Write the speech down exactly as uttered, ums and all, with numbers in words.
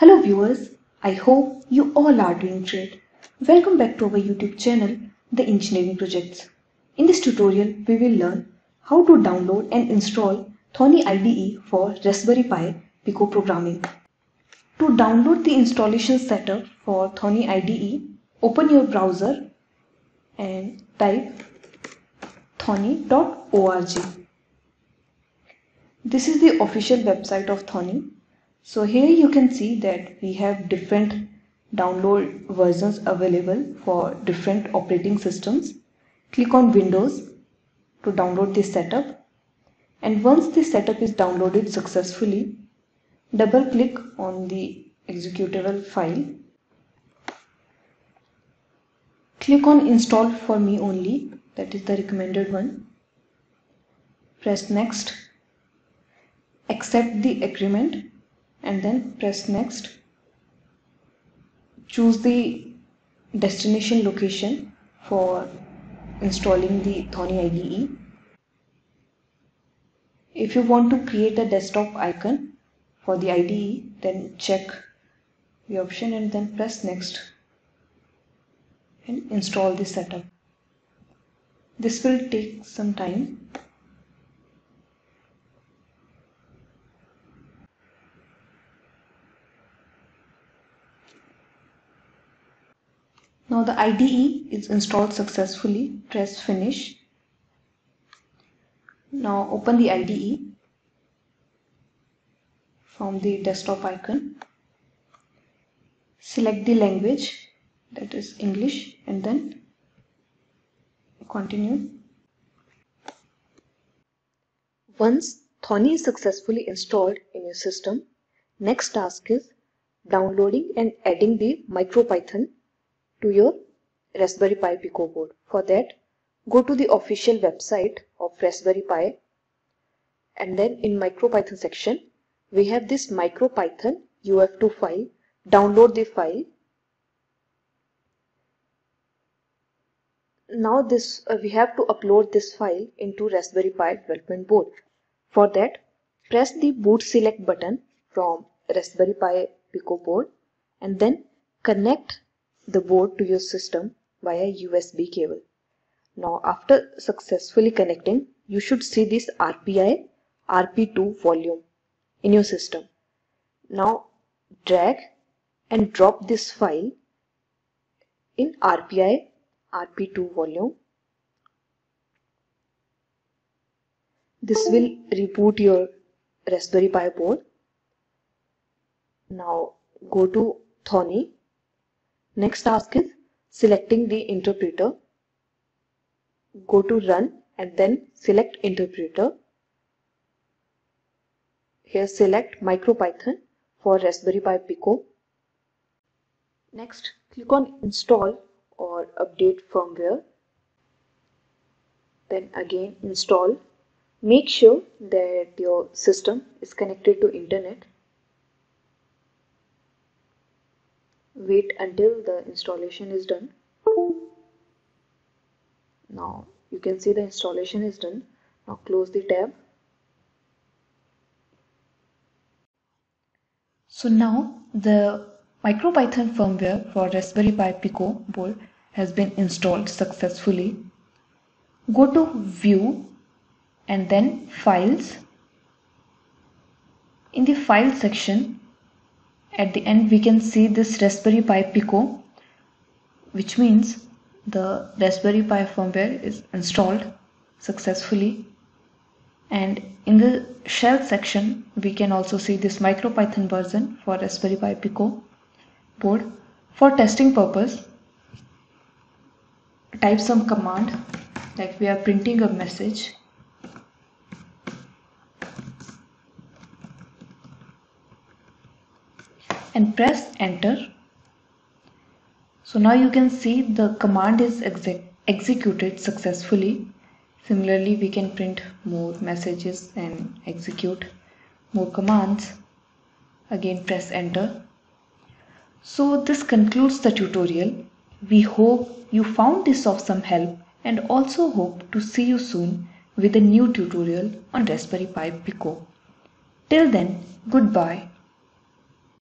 Hello viewers, I hope you all are doing great. Welcome back to our YouTube channel, The Engineering Projects. In this tutorial, we will learn how to download and install Thonny I D E for Raspberry Pi Pico programming. To download the installation setup for Thonny I D E, open your browser and type thonny dot org. This is the official website of Thonny. So here you can see that we have different download versions available for different operating systems. Click on Windows to download this setup, and once this setup is downloaded successfully, double click on the executable file. Click on Install for me only, that is the recommended one. Press Next. Accept the agreement and then press Next. Choose the destination location for installing the Thonny I D E. If you want to create a desktop icon for the I D E, then check the option and then press Next and install the setup. This will take some time. Now the I D E is installed successfully. Press Finish. Now open the I D E from the desktop icon. Select the language, that is English, and then continue. Once Thonny is successfully installed in your system, next task is downloading and adding the MicroPython to your Raspberry Pi Pico board. For that, go to the official website of Raspberry Pi, and then in MicroPython section, we have this MicroPython U F two file. Download the file. Now this uh, we have to upload this file into Raspberry Pi development board. For that, press the boot select button from Raspberry Pi Pico board and then connect the board to your system via U S B cable. Now after successfully connecting, you should see this R P I R P two volume in your system. Now drag and drop this file in R P I R P two volume. This will reboot your Raspberry Pi board. Now go to Thonny. Next task is selecting the interpreter. Go to Run and then select Interpreter. Here select MicroPython for Raspberry Pi Pico. Next, click on Install or Update Firmware. Then again install. Make sure that your system is connected to internet. Wait until the installation is done. Now you can see the installation is done. Now close the tab. So now the MicroPython firmware for Raspberry Pi Pico board has been installed successfully. Go to View and then Files. In the File section, at the end we can see this Raspberry Pi Pico, which means the Raspberry Pi firmware is installed successfully. And in the shell section we can also see this MicroPython version for Raspberry Pi Pico board. For testing purpose, type some command like we are printing a message. And press Enter. So now you can see the command is exec executed successfully. Similarly, we can print more messages and execute more commands. Again, press Enter. So this concludes the tutorial. We hope you found this of some help and also hope to see you soon with a new tutorial on Raspberry Pi Pico. Till then, goodbye.